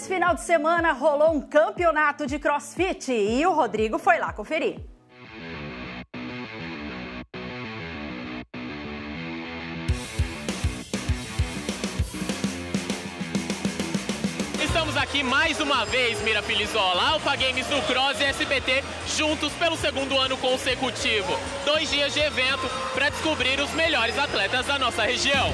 Nesse final de semana rolou um campeonato de crossfit e o Rodrigo foi lá conferir. Estamos aqui mais uma vez, Mirapelizola, Alpha Games do Cross e SBT juntos pelo segundo ano consecutivo. 2 dias de evento para descobrir os melhores atletas da nossa região.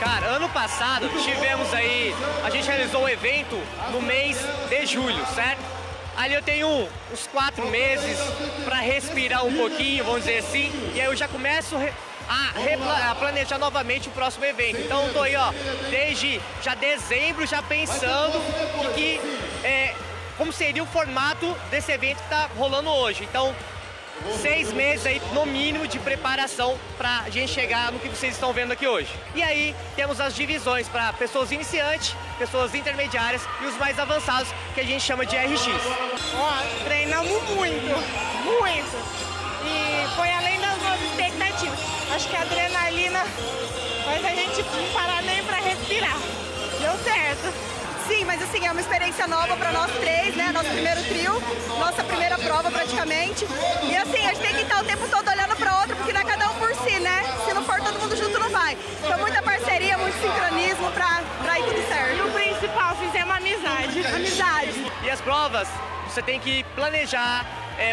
Cara, ano passado tivemos aí, a gente realizou o evento no mês de julho, certo? Ali eu tenho uns 4 meses para respirar um pouquinho, vamos dizer assim, e aí eu já começo a planejar novamente o próximo evento. Então eu tô aí, ó, desde já dezembro, já pensando como seria o formato desse evento que tá rolando hoje. Então, 6 meses aí, no mínimo, de preparação pra gente chegar no que vocês estão vendo aqui hoje. E aí, temos as divisões para pessoas iniciantes, pessoas intermediárias e os mais avançados, que a gente chama de RX. Ó, treinamos muito. E foi além das nossas expectativas. Acho que a adrenalina faz a gente não parar nem pra respirar. Deu certo. Sim, mas assim, é uma experiência nova pra nós três, né? Nosso primeiro trio, nossa primeira prova praticamente. E assim, a gente tem que estar o tempo todo olhando pra outro, porque não é cada um por si, né? Se não for todo mundo junto, não vai. Então muita parceria, muito sincronismo pra ir tudo certo. E o principal, fizemos amizade. Amizade. E as provas, você tem que planejar.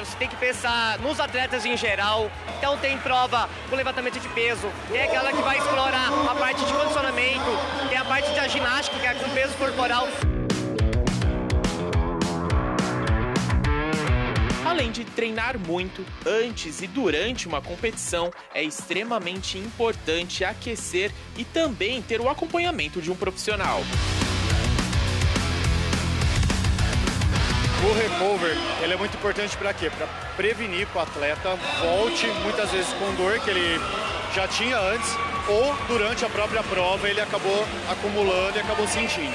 Você tem que pensar nos atletas em geral. Então tem prova com levantamento de peso, tem aquela que vai explorar a parte de condicionamento, tem a parte da ginástica, que é com peso corporal. Além de treinar muito, antes e durante uma competição, é extremamente importante aquecer e também ter o acompanhamento de um profissional. O recover, ele é muito importante para quê? Para prevenir que o atleta volte muitas vezes com dor que ele já tinha antes ou durante a própria prova ele acabou acumulando e acabou sentindo.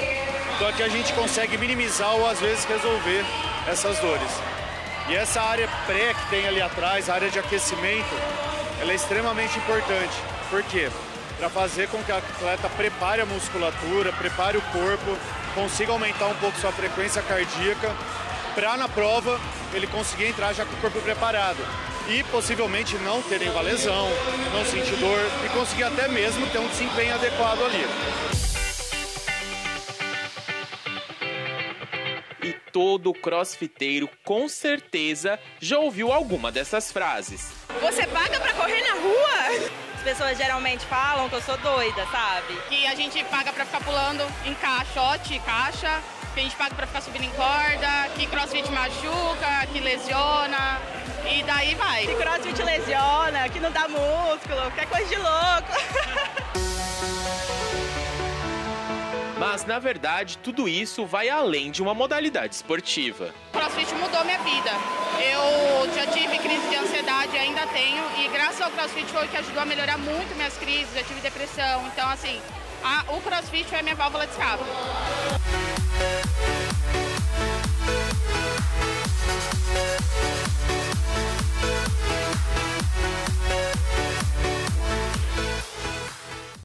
Então aqui a gente consegue minimizar ou às vezes resolver essas dores. E essa área pré que tem ali atrás, a área de aquecimento, ela é extremamente importante. Por quê? Para fazer com que o atleta prepare a musculatura, prepare o corpo, consiga aumentar um pouco sua frequência cardíaca, para na prova ele conseguir entrar já com o corpo preparado e possivelmente não ter nenhuma lesão, não sentir dor e conseguir até mesmo ter um desempenho adequado ali. E todo crossfiteiro com certeza já ouviu alguma dessas frases. Você paga para correr na rua? As pessoas geralmente falam que eu sou doida, sabe? Que a gente paga para ficar pulando em caixote, caixa. Que a gente paga pra ficar subindo em corda, que crossfit machuca, que lesiona, e daí vai. Que crossfit lesiona, que não dá músculo, que é coisa de louco. Mas, na verdade, tudo isso vai além de uma modalidade esportiva. O crossfit mudou minha vida. Eu já tive crise de ansiedade, ainda tenho, e graças ao crossfit foi o que ajudou a melhorar muito minhas crises, eu tive depressão, então, assim, o crossfit foi a minha válvula de escape.